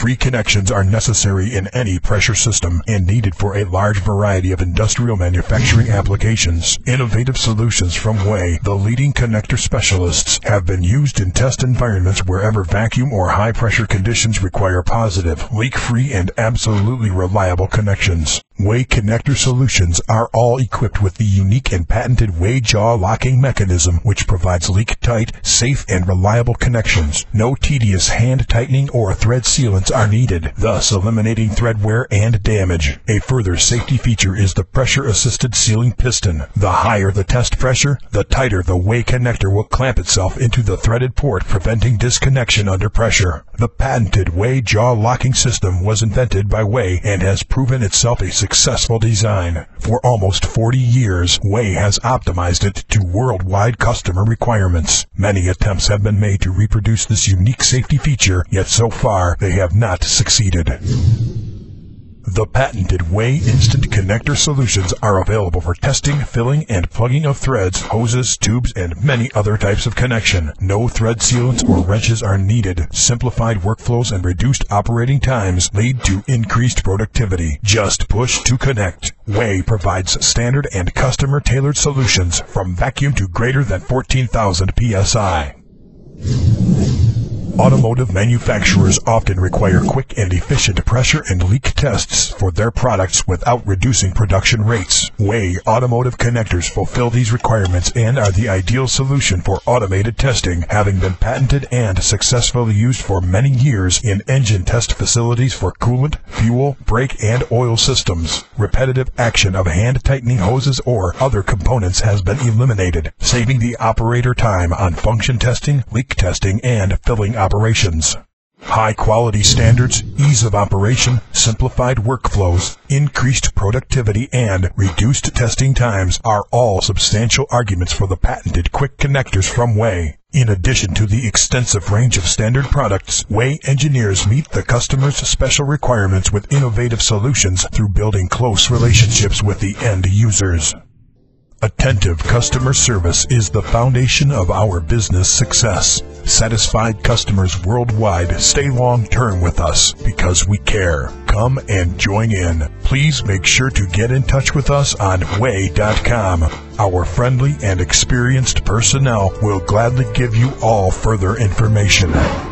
Free connections are necessary in any pressure system and needed for a large variety of industrial manufacturing applications. Innovative solutions from WEH, the leading connector specialists, have been used in test environments wherever vacuum or high pressure conditions require positive, leak-free, and absolutely reliable connections. WEH connector solutions are all equipped with the unique and patented WEH jaw locking mechanism, which provides leak-tight, safe, and reliable connections. No tedious hand tightening or thread sealants are needed, thus eliminating thread wear and damage. A further safety feature is the pressure-assisted sealing piston. The higher the test pressure, the tighter the WEH connector will clamp itself into the threaded port, preventing disconnection under pressure. The patented WEH jaw locking system was invented by WEH and has proven itself a successful design. For almost 40 years, WEH has optimized it to worldwide customer requirements. Many attempts have been made to reproduce this unique safety feature, yet so far they have not succeeded. The patented WEH Instant Connector solutions are available for testing, filling, and plugging of threads, hoses, tubes, and many other types of connection. No thread sealants or wrenches are needed. Simplified workflows and reduced operating times lead to increased productivity. Just push to connect. WEH provides standard and customer-tailored solutions from vacuum to greater than 14,000 psi. Automotive manufacturers often require quick and efficient pressure and leak tests for their products without reducing production rates. WEH automotive connectors fulfill these requirements and are the ideal solution for automated testing, having been patented and successfully used for many years in engine test facilities for coolant, fuel, brake, and oil systems. Repetitive action of hand tightening hoses or other components has been eliminated, saving the operator time on function testing, leak testing, and filling operations. High quality standards, ease of operation, simplified workflows, increased productivity, and reduced testing times are all substantial arguments for the patented quick connectors from WEH. In addition to the extensive range of standard products, WEH engineers meet the customer's special requirements with innovative solutions through building close relationships with the end users. Attentive customer service is the foundation of our business success. Satisfied customers worldwide stay long-term with us because we care. Come and join in. Please make sure to get in touch with us on WEH.com. Our friendly and experienced personnel will gladly give you all further information.